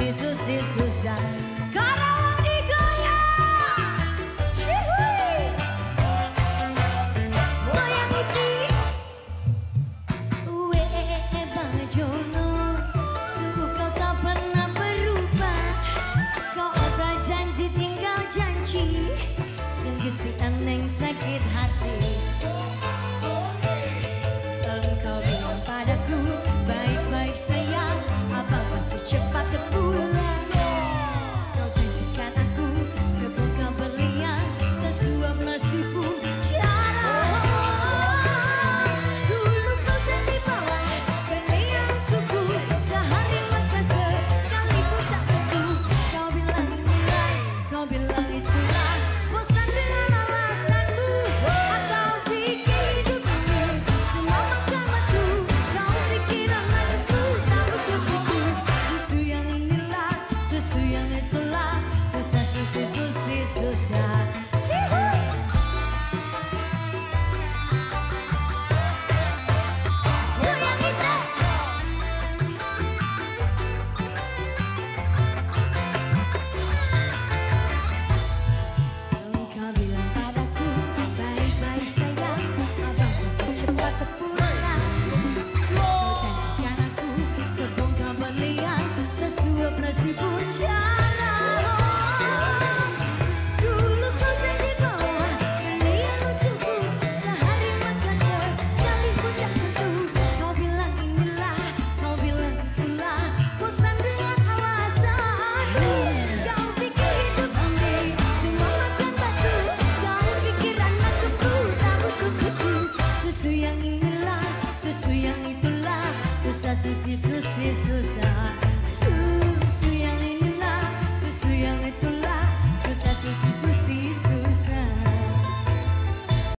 Susi susah Karawang digaya. Shui, goyang iki. We Bang Jono, sungguh kau tak pernah berubah. Kau obral janji tinggal janji. Sungguh si aneng sakit hati. Engkau bilang padaku baik-baik sayang, apa masih cepat ketemu? Susi susah.